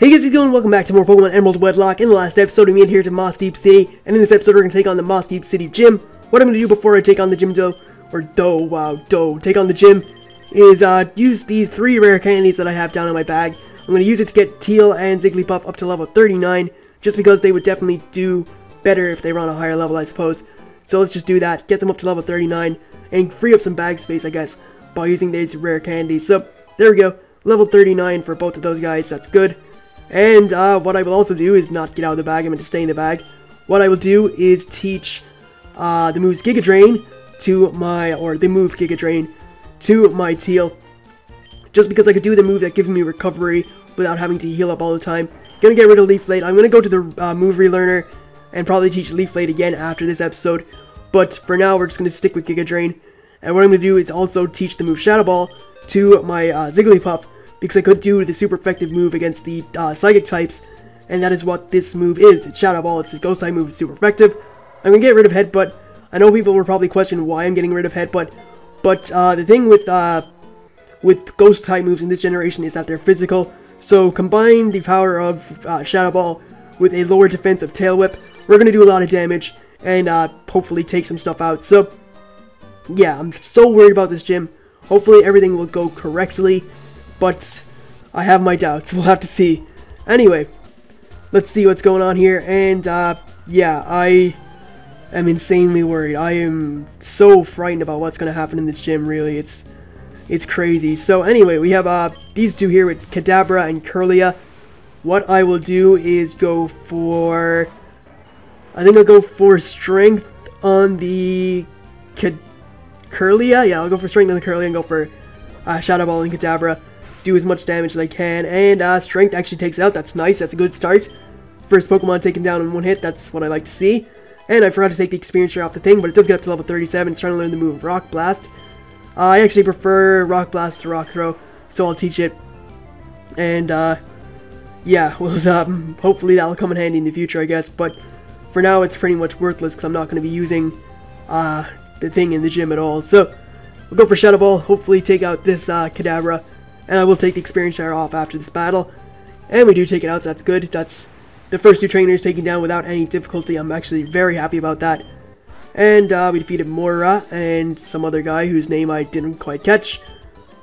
Hey guys, how's it going? Welcome back to more Pokemon Emerald Wedlock. In the last episode, we made here to Mossdeep City, and in this episode, we're going to take on the Mossdeep City Gym. What I'm going to do before I take on the gym, take on the gym, is use these three rare candies that I have down in my bag. I'm going to use it to get Teal and Zigglypuff up to level 39, just because they would definitely do better if they were on a higher level, I suppose. So let's just do that, get them up to level 39, and free up some bag space, I guess, by using these rare candies. So, there we go, level 39 for both of those guys, that's good. And what I will also do is not get out of the bag, I'm going to stay in the bag. What I will do is teach the moves Giga Drain to my, or the move Giga Drain to my Teal. Just because I could do the move that gives me recovery without having to heal up all the time. Going to get rid of Leaf Blade. I'm going to go to the move relearner and probably teach Leaf Blade again after this episode. But for now, we're just going to stick with Giga Drain. And what I'm going to do is also teach the move Shadow Ball to my Zigglypuff, because I could do the super effective move against the Psychic types, and that is what this move is. It's Shadow Ball, it's a Ghost type move, it's super effective. I'm going to get rid of Headbutt. I know people will probably question why I'm getting rid of Headbutt, but the thing with Ghost type moves in this generation is that they're physical, so combine the power of Shadow Ball with a lower defense of Tail Whip, we're going to do a lot of damage, and hopefully take some stuff out. So, yeah, I'm so worried about this gym. Hopefully everything will go correctly. But I have my doubts. We'll have to see. Anyway, let's see what's going on here. And, yeah, I am insanely worried. I am so frightened about what's going to happen in this gym, really. It's crazy. So, anyway, we have these two here with Kadabra and Kirlia. What I will do is go for... I think I'll go for Strength on the Kirlia. Yeah, I'll go for Strength on the Kirlia and go for Shadow Ball and Kadabra. Do as much damage as I can, and Strength actually takes it out. That's nice, that's a good start. First Pokemon taken down in one hit, that's what I like to see. And I forgot to take the experience share off the thing, but it does get up to level 37. It's trying to learn the move Rock Blast. I actually prefer Rock Blast to Rock Throw, so I'll teach it. And yeah, well, hopefully that'll come in handy in the future, I guess. But for now, it's pretty much worthless because I'm not going to be using the thing in the gym at all. So we'll go for Shadow Ball, hopefully take out this Kadabra. And I will take the experience share off after this battle. And we do take it out, so that's good. That's the first two trainers taken down without any difficulty. I'm actually very happy about that. And we defeated Moira and some other guy whose name I didn't quite catch.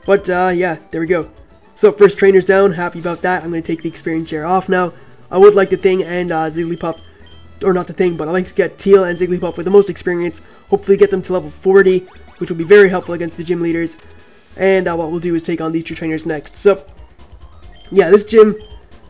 But yeah, there we go. So first trainer's down, happy about that. I'm going to take the experience share off now. I would like the thing and Zigglypuff, or not the thing, but I like to get Teal and Zigglypuff with the most experience. Hopefully get them to level 40, which will be very helpful against the gym leaders. And what we'll do is take on these two trainers next. So, yeah, this gym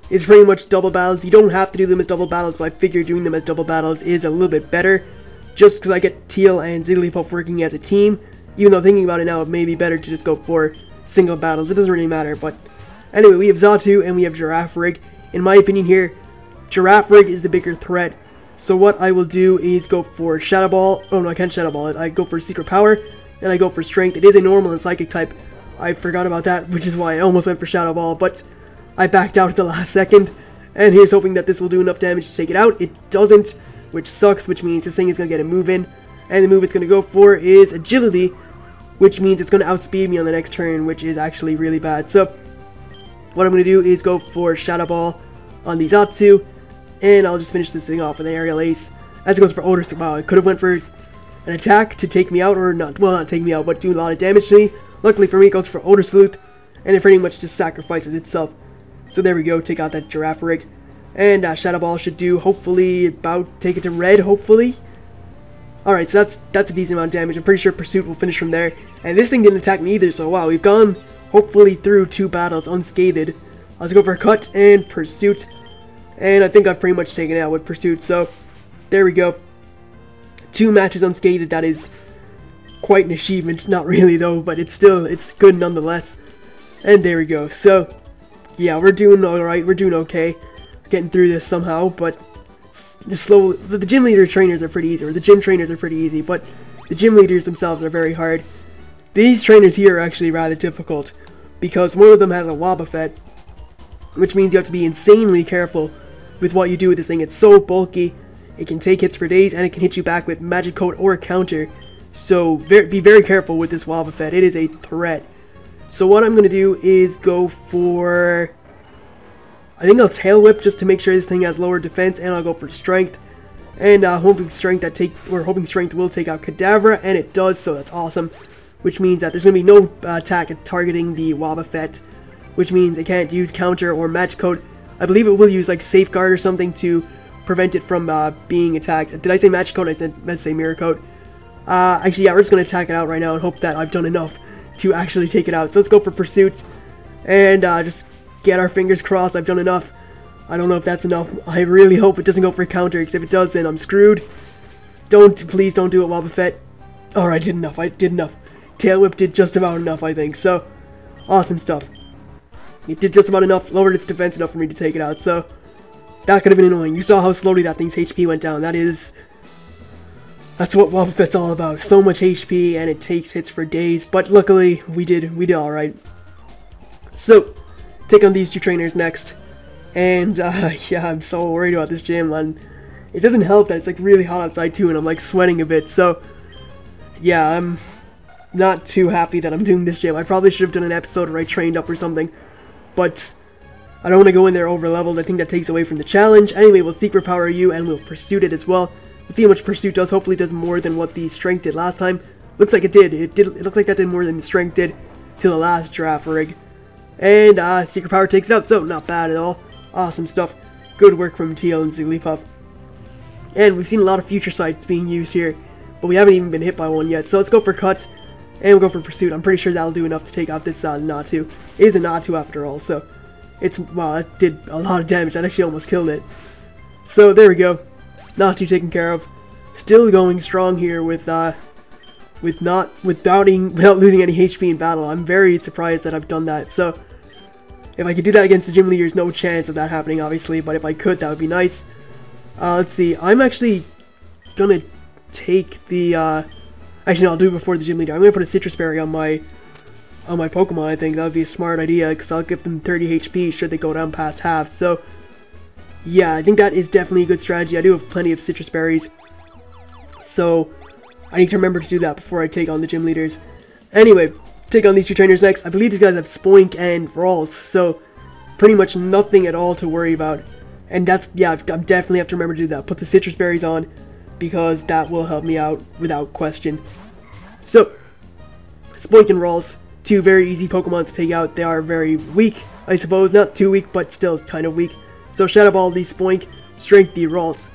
is pretty much double battles. You don't have to do them as double battles, but I figure doing them as double battles is a little bit better. Just because I get Teal and Zigglypuff working as a team. Even though thinking about it now, it may be better to just go for single battles. It doesn't really matter, but... Anyway, we have Xatu and we have Girafarig. In my opinion here, Girafarig is the bigger threat. So what I will do is go for Shadow Ball. Oh, no, I can't Shadow Ball it. I go for Secret Power. And I go for Strength. It is a normal and psychic type. I forgot about that, which is why I almost went for Shadow Ball, but I backed out at the last second. And here's hoping that this will do enough damage to take it out. It doesn't, which sucks, which means this thing is going to get a move in. And the move it's going to go for is Agility, which means it's going to outspeed me on the next turn, which is actually really bad. So, what I'm going to do is go for Shadow Ball on these Xatu, and I'll just finish this thing off with an Aerial Ace. As it goes for Odor's, wow, it could have went for... an attack to take me out, or not, well, not take me out, but do a lot of damage to me. Luckily for me, it goes for Odor Sleuth, and it pretty much just sacrifices itself. So there we go, take out that Girafarig. And Shadow Ball should do, hopefully, about, take it to red, hopefully. Alright, so that's a decent amount of damage. I'm pretty sure Pursuit will finish from there. And this thing didn't attack me either, so wow, we've gone, hopefully, through two battles unscathed. Let's go for Cut and Pursuit. And I think I've pretty much taken it out with Pursuit, so there we go. Two matches unscathed, that is quite an achievement. Not really though, but it's good nonetheless. And there we go. So, yeah, we're doing alright, we're doing okay. Getting through this somehow, but slow. The gym leader trainers are pretty easy, or the gym trainers are pretty easy, but the gym leaders themselves are very hard. These trainers here are actually rather difficult, because one of them has a Wobbuffet, which means you have to be insanely careful with what you do with this thing. It's so bulky. It can take hits for days, and it can hit you back with Magic Coat or Counter. So, be very careful with this Wobbuffet. It is a threat. So, what I'm going to do is go for... I think I'll Tail Whip just to make sure this thing has lower defense, and I'll go for Strength. And hoping Strength will take out Kadabra, and it does, so that's awesome. Which means that there's going to be no attack at targeting the Wobbuffet, which means it can't use Counter or Magic Coat. I believe it will use like Safeguard or something to prevent it from being attacked. Did I say Magic Coat? I meant to say Mirror Coat. Actually, yeah, we're just going to attack it out right now and hope that I've done enough to actually take it out. So let's go for Pursuit and just get our fingers crossed. I've done enough. I don't know if that's enough. I really hope it doesn't go for a Counter, because if it does, then I'm screwed. Please don't do it, Wobbuffet. Alright, I did enough. Tail Whip did just about enough, I think. So, awesome stuff. It did just about enough, lowered its defense enough for me to take it out, so that could have been annoying. You saw how slowly that thing's HP went down. That's what Wobbuffet's all about. So much HP, and it takes hits for days, but luckily, we did alright. So, take on these two trainers next. And, yeah, I'm so worried about this gym, and it doesn't help that it's, like, really hot outside, too, and I'm, like, sweating a bit, so, yeah, I'm not too happy that I'm doing this gym. I probably should have done an episode where I trained up or something, but I don't want to go in there over-leveled. I think that takes away from the challenge. Anyway, we'll Secret Power you, and we'll Pursuit it as well. Let's see how much Pursuit does. Hopefully it does more than what the Strength did last time. Looks like it did. It looks like that did more than the Strength did to the last Girafarig. And, Secret Power takes it out, so not bad at all. Awesome stuff. Good work from Teal and Zigglypuff. And we've seen a lot of future sites being used here, but we haven't even been hit by one yet. So let's go for Cuts, and we'll go for Pursuit. I'm pretty sure that'll do enough to take out this Natu. It is a Natu after all, so it's, wow, that did a lot of damage. That actually almost killed it. So there we go. Natu taken care of. Still going strong here without losing any HP in battle. I'm very surprised that I've done that. So if I could do that against the gym leaders, no chance of that happening, obviously, but if I could, that would be nice. Let's see, I'm actually gonna take the, actually no, I'll do it before the gym leader. I'm gonna put a Citrus Berry on my Pokemon, I think. That would be a smart idea, because I'll give them 30 HP should they go down past half, so, yeah, I think that is definitely a good strategy. I do have plenty of Citrus Berries, so I need to remember to do that before I take on the gym leaders. Anyway, take on these two trainers next. I believe these guys have Spoink and Ralts, so pretty much nothing at all to worry about. And that's, yeah, I definitely have to remember to do that. Put the Citrus Berries on, because that will help me out without question. So, Spoink and Ralts, two very easy Pokemon to take out. They are very weak, I suppose. Not too weak, but still kind of weak. So, Shadow Ball the Spoink, Strength the Ralts.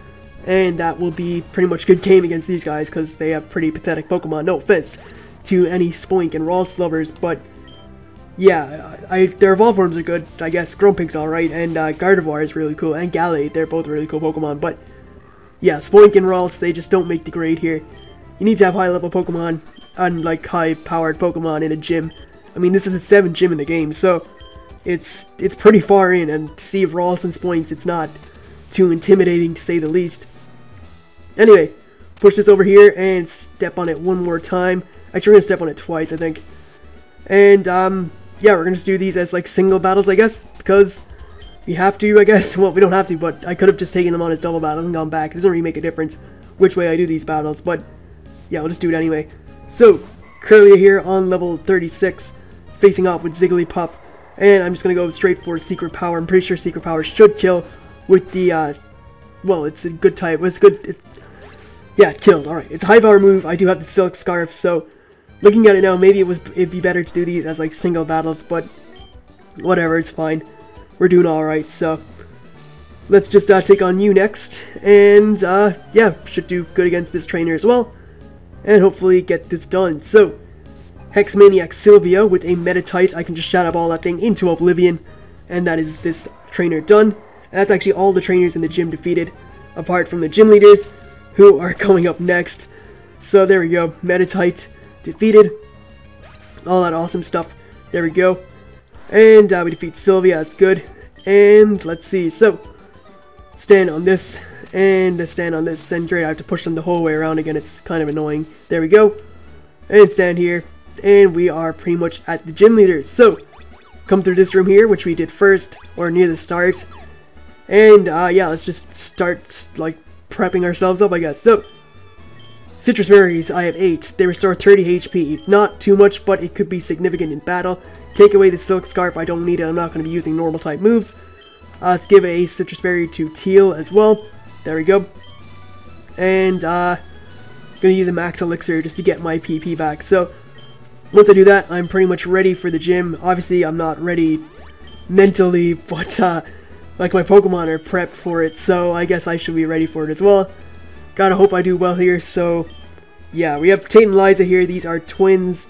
And that will be pretty much good game against these guys, because they have pretty pathetic Pokemon. No offense to any Spoink and Ralts lovers, but yeah, their evolved forms are good, I guess. Grumpink's alright, and Gardevoir is really cool, and Gallade, they're both really cool Pokemon, but yeah, Spoink and Ralts, they just don't make the grade here. You need to have high-level Pokemon, unlike high-powered Pokemon in a gym. I mean, this is the 7th gym in the game, so it's pretty far in, and to see Ralts and Spoinks, it's not too intimidating, to say the least. Anyway, push this over here, and step on it one more time. Actually, we're going to step on it twice, I think. And, yeah, we're going to just do these as, like, single battles, I guess. Because we have to, I guess. Well, we don't have to, but I could have just taken them on as double battles and gone back. It doesn't really make a difference which way I do these battles. But, yeah, we'll just do it anyway. So, Kirlia here on level 36, facing off with Zigglypuff. And I'm just going to go straight for Secret Power. I'm pretty sure Secret Power should kill with the, well, it's a good type. It's good. Yeah, it killed. Alright, it's a high-power move. I do have the Silk Scarf, so looking at it now, maybe it'd be better to do these as, like, single battles, but whatever, it's fine. We're doing alright, so let's just take on you next, and, yeah, should do good against this trainer as well, and hopefully get this done. So, Hexmaniac Sylvia with a Meditite. I can just Shadow Ball that thing into Oblivion, and that is this trainer done. And that's actually all the trainers in the gym defeated, apart from the gym leaders, who are coming up next. So there we go, Meditite defeated. All that awesome stuff. There we go. And we defeat Sylvia, that's good. And let's see, so stand on this, and stand on this, and great, I have to push them the whole way around again, it's kind of annoying. There we go. And stand here, and we are pretty much at the gym leaders. So, come through this room here, which we did first, or near the start. And yeah, let's just start, like, prepping ourselves up, I guess. So, Citrus Berries, I have 8. They restore 30 HP. Not too much, but it could be significant in battle. Take away the Silk Scarf. I don't need it. I'm not going to be using normal type moves. Let's give a Citrus Berry to Teal as well. There we go. And gonna use a Max Elixir just to get my PP back. So once I do that, I'm pretty much ready for the gym. Obviously, I'm not ready mentally, but like my Pokemon are prepped for it, so I guess I should be ready for it as well. Gotta hope I do well here, so yeah, we have Tate and Liza here. These are twins.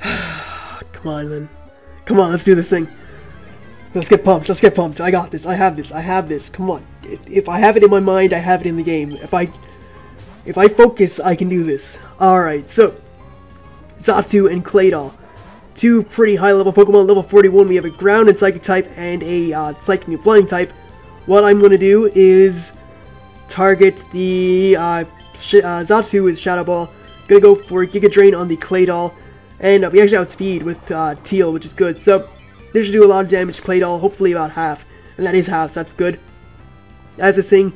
Come on, then. Come on, let's do this thing. Let's get pumped. Let's get pumped. I got this. I have this. I have this. Come on. If I have it in my mind, I have it in the game. If I focus, I can do this. Alright, so Xatu and Claydol. Two pretty high-level Pokemon. Level 41, we have a Ground and Psychic type and a Psychic and Flying type. What I'm going to do is target the Xatu with Shadow Ball. Going to go for Giga Drain on the Claydol. And we actually outspeed with Teal, which is good. So this should do a lot of damage to Claydol, hopefully about half. And that is half, so that's good. As this thing,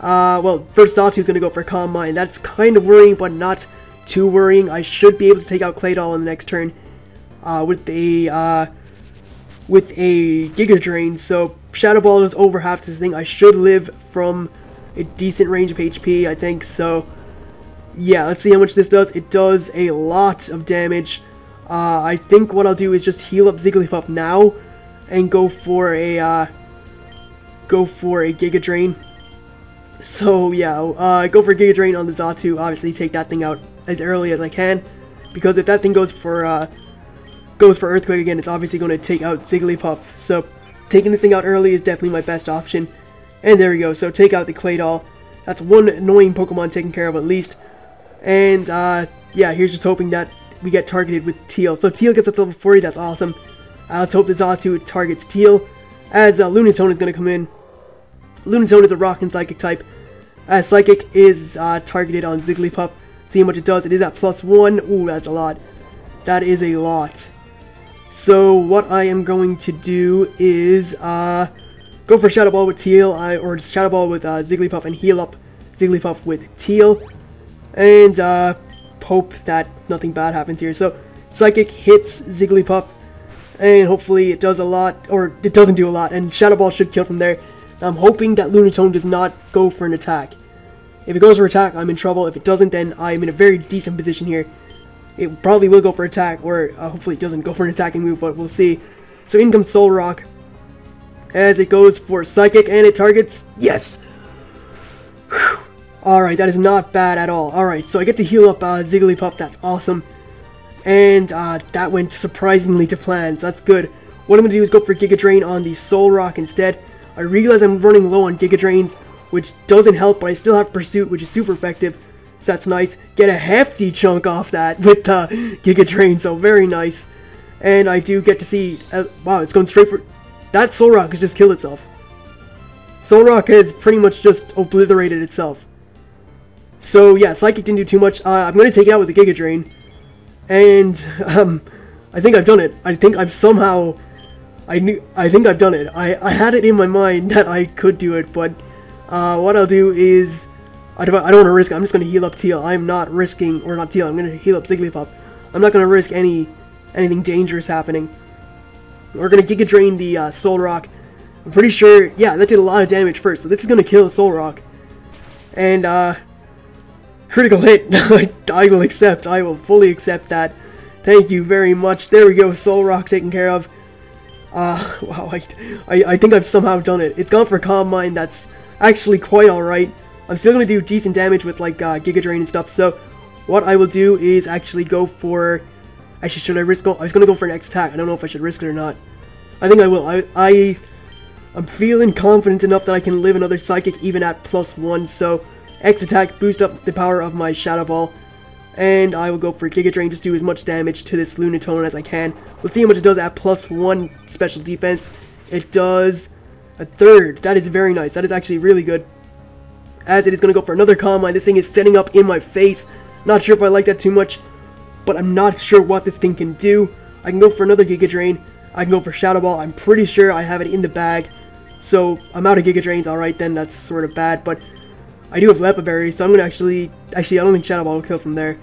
well, first Xatu is going to go for Calm Mind. That's kind of worrying, but not too worrying. I should be able to take out Claydol on the next turn with a Giga Drain. So Shadow Ball does over half this thing. I should live from a decent range of HP, I think. So yeah, let's see how much this does. It does a lot of damage. I think what I'll do is just heal up Zigglypuff now and go for a Giga Drain. So yeah, go for a Giga Drain on the Xatu. Obviously, take that thing out as early as I can, because if that thing goes for Earthquake again, it's obviously going to take out Zigglypuff. So taking this thing out early is definitely my best option. And there we go. So take out the Claydol. That's one annoying Pokemon taken care of at least. And yeah, here's just hoping that we get targeted with Teal. So Teal gets up to level 40, that's awesome. Let's hope the Xatu targets Teal, as Lunatone is going to come in. Lunatone is a Rock and Psychic type. As Psychic is targeted on Zigglypuff. See how much it does. It is at +1. Ooh, that's a lot. That is a lot. So what I am going to do is go for Shadow Ball with Teal, or Shadow Ball with Zigglypuff, and heal up Zigglypuff with Teal. And hope that nothing bad happens here. So Psychic hits Zigglypuff, and hopefully it does a lot, or it doesn't do a lot, and Shadow Ball should kill from there. I'm hoping that Lunatone does not go for an attack. If it goes for attack, I'm in trouble. If it doesn't, then I'm in a very decent position here. It probably will go for attack, or hopefully it doesn't go for an attacking move, but we'll see. So in comes Solrock, as it goes for Psychic, and it targets... Yes! Alright, that is not bad at all. Alright, so I get to heal up Zigglypuff, that's awesome. And that went surprisingly to plan, so that's good. What I'm going to do is go for Giga Drain on the Solrock instead. I realize I'm running low on Giga Drains, which doesn't help, but I still have Pursuit, which is super effective, so that's nice. Get a hefty chunk off that with Giga Drain, so very nice. And I do get to see... wow, it's going straight for... That Solrock has just killed itself. Solrock has pretty much just obliterated itself. So yeah, Psychic didn't do too much. I'm going to take it out with the Giga Drain. And I think I've done it. I think I've somehow... I think I've done it. I had it in my mind that I could do it, but what I'll do is... I don't want to risk it. I'm just going to heal up Teal. I'm not risking... Or not Teal. I'm going to heal up Zigglypuff. I'm not going to risk anything dangerous happening. We're going to Giga Drain the Solrock. I'm pretty sure... Yeah, that did a lot of damage first. So this is going to kill Solrock. And... critical hit. I will accept. I will fully accept that. Thank you very much. There we go. Solrock taken care of. Wow. I think I've somehow done it. It's gone for Calm Mind. That's actually quite alright. I'm still going to do decent damage with like Giga Drain and stuff. So what I will do is actually go for... Actually, should I risk... I was going to go for an X attack. I don't know if I should risk it or not. I think I will. I'm feeling confident enough that I can live another Psychic even at +1. So X attack, boost up the power of my Shadow Ball. And I will go for Giga Drain. Just do as much damage to this Lunatone as I can. We'll see how much it does at +1 special defense. It does a third. That is very nice. That is actually really good. As it is going to go for another Calm Mind. This thing is setting up in my face. Not sure if I like that too much, but I'm not sure what this thing can do. I can go for another Giga Drain. I can go for Shadow Ball. I'm pretty sure I have it in the bag. So I'm out of Giga Drains. Alright then, that's sort of bad. But I do have Leppa Berry, so I'm going to actually, I don't think Shadow Ball will kill from there.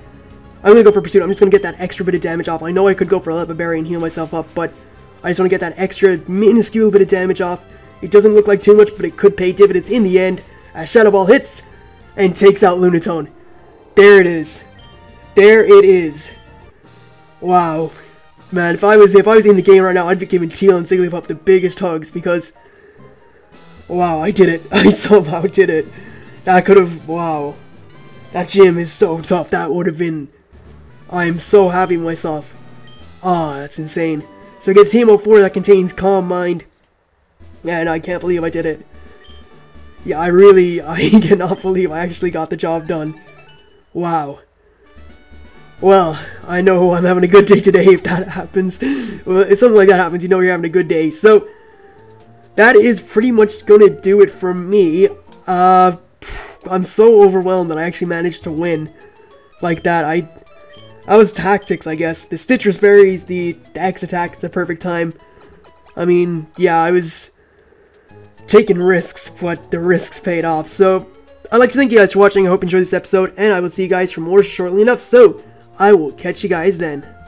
I'm going to go for Pursuit. I'm just going to get that extra bit of damage off. I know I could go for Leppa Berry and heal myself up, but I just want to get that extra minuscule bit of damage off. It doesn't look like too much, but it could pay dividends in the end, as Shadow Ball hits and takes out Lunatone. There it is. There it is. Wow. Man, if I was in the game right now, I'd be giving Teal and Zigglypuff the biggest hugs, because... wow, I did it. I somehow did it. That could have... wow. That gym is so tough. That would have been... I'm so happy with myself. Ah, that's insane. So it gets TMO4 that contains Calm Mind. Man, I can't believe I did it. Yeah, I cannot believe I actually got the job done. Wow. Well, I know I'm having a good day today if that happens. Well, if something like that happens, you know you're having a good day. So, that is pretty much going to do it for me. I'm so overwhelmed that I actually managed to win like that. That was tactics, I guess. The Citrus Berries, the X attack at the perfect time. I mean, yeah, I was taking risks, but the risks paid off. So, I'd like to thank you guys for watching. I hope you enjoyed this episode, and I will see you guys for more shortly enough. So, I will catch you guys then.